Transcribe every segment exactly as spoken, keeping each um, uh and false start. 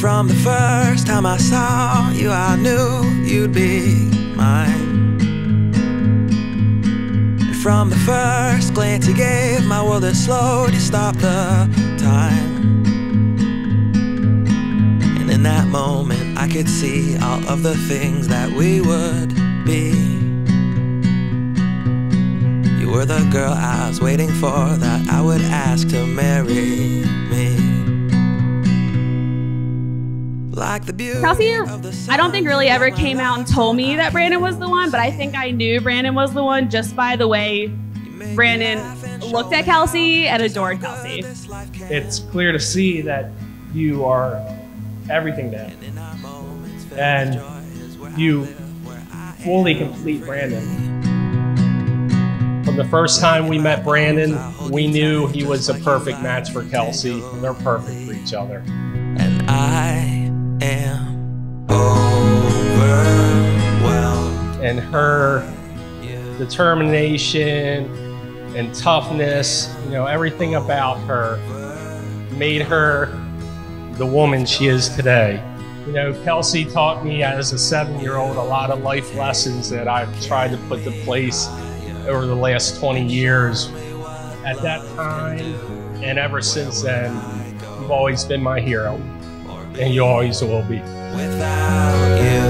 From the first time I saw you, I knew you'd be mine. And from the first glance you gave, my world had slowed, you stopped the time. And in that moment I could see all of the things that we would be. You were the girl I was waiting for, that I would ask to marry me. Like the Kelsey, I don't think really ever came out and told me that Brandon was the one, but I think I knew Brandon was the one just by the way Brandon looked at Kelsey and adored Kelsey. It's clear to see that you are everything to him, and you fully complete Brandon. From the first time we met Brandon, we knew he was a perfect match for Kelsey, and they're perfect for each other. And I am overwhelmed. And her determination and toughness, you know, everything about her made her the woman she is today. You know, Kelsey taught me as a seven-year-old a lot of life lessons that I've tried to put to place over the last twenty years. At that time and ever since then, you've always been my hero. And you always will be. Without you,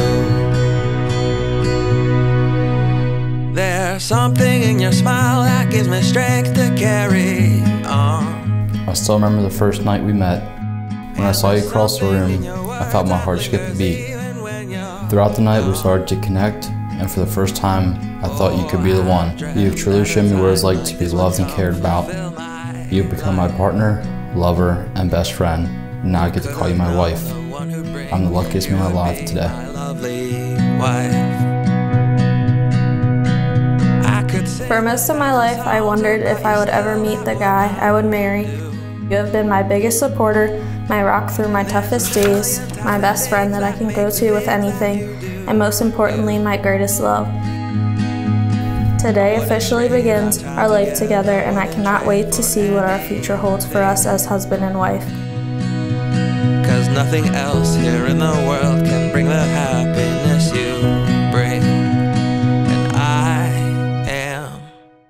there's something in your smile that gives me strength to carry on. I still remember the first night we met. When I saw you cross the room, I felt my heart skip a beat. Throughout the night, we started to connect, and for the first time, I thought you could be the one. You've truly shown me what it's like to be loved and cared about. You've become my partner, lover, and best friend. Now I get to call you my wife. I'm the luckiest man alive today. For most of my life, I wondered if I would ever meet the guy I would marry. You have been my biggest supporter, my rock through my toughest days, my best friend that I can go to with anything, and most importantly, my greatest love. Today officially begins our life together, and I cannot wait to see what our future holds for us as husband and wife. Nothing else here in the world can bring the happiness you bring. And I am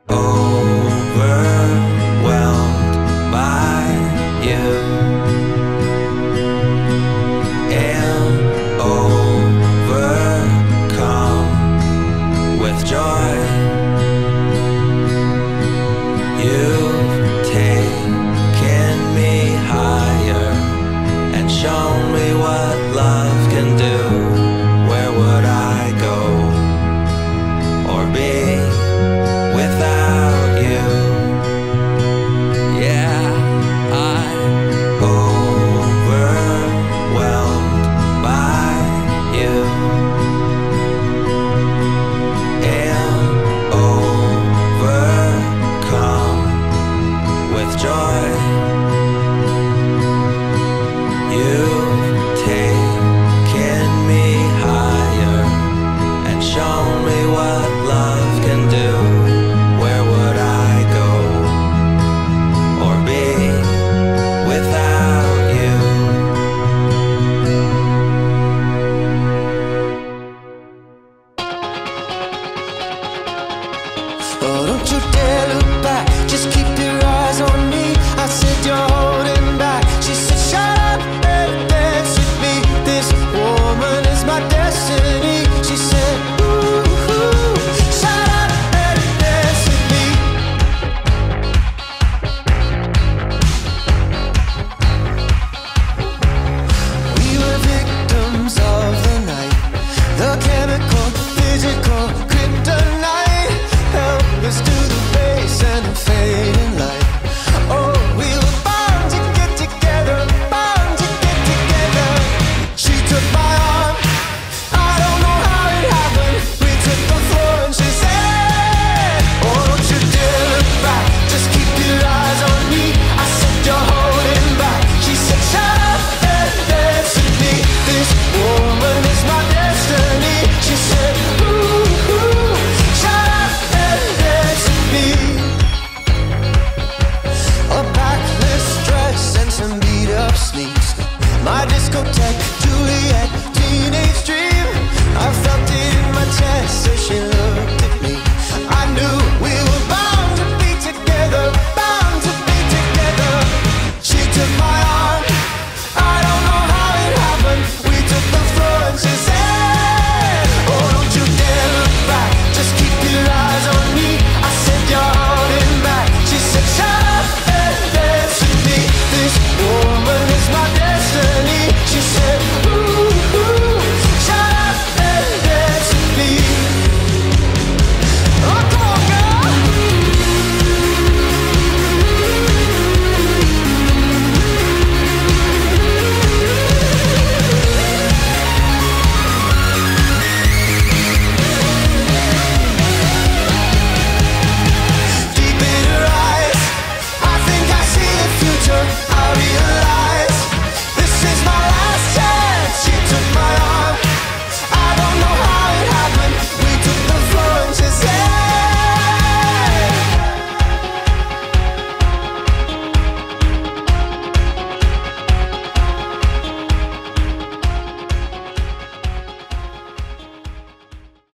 overwhelmed by you. Am overcome with joy. You've taken me higher. Show me what love can do. Where would I go or be without you? Yeah, I'm overwhelmed by you. Am overcome with joy. You've taken me higher and shown me what love can do. Where would I go or be without you? Oh, don't you dare look back, just keep your eyes on me. I said you're holding back. She said shut up and dance with me. This woman is my destiny. She said ooh, ooh, shut up and dance with me. We were victims of the night, the chemical, physical kryptonite, helpless to the face and the fading light. my discotheque, Juliet.